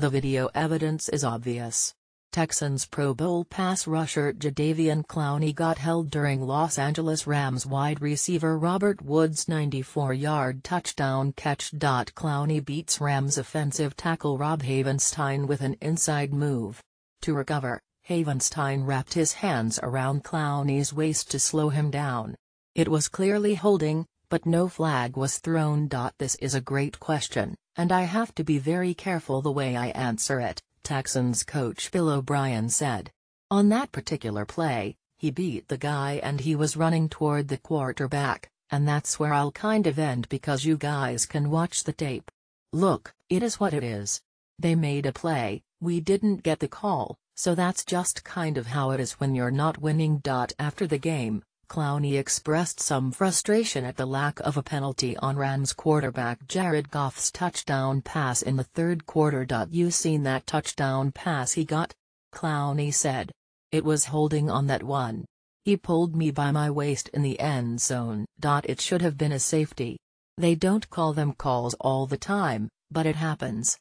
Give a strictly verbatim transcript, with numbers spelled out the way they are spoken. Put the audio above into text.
The video evidence is obvious. Texans Pro Bowl pass rusher Jadeveon Clowney got held during Los Angeles Rams wide receiver Robert Woods' ninety-four yard touchdown catch. Clowney beats Rams offensive tackle Rob Havenstein with an inside move. To recover, Havenstein wrapped his hands around Clowney's waist to slow him down. It was clearly holding, but no flag was thrown. This is a great question, and I have to be very careful the way I answer it, Texans coach Bill O'Brien said. On that particular play, he beat the guy and he was running toward the quarterback, and that's where I'll kind of end because you guys can watch the tape. Look, it is what it is. They made a play, we didn't get the call, so that's just kind of how it is when you're not winning. After the game, Clowney expressed some frustration at the lack of a penalty on Rams quarterback Jared Goff's touchdown pass in the third quarter. You seen that touchdown pass he got? Clowney said. It was holding on that one. He pulled me by my waist in the end zone. It should have been a safety. They don't call them calls all the time, but it happens.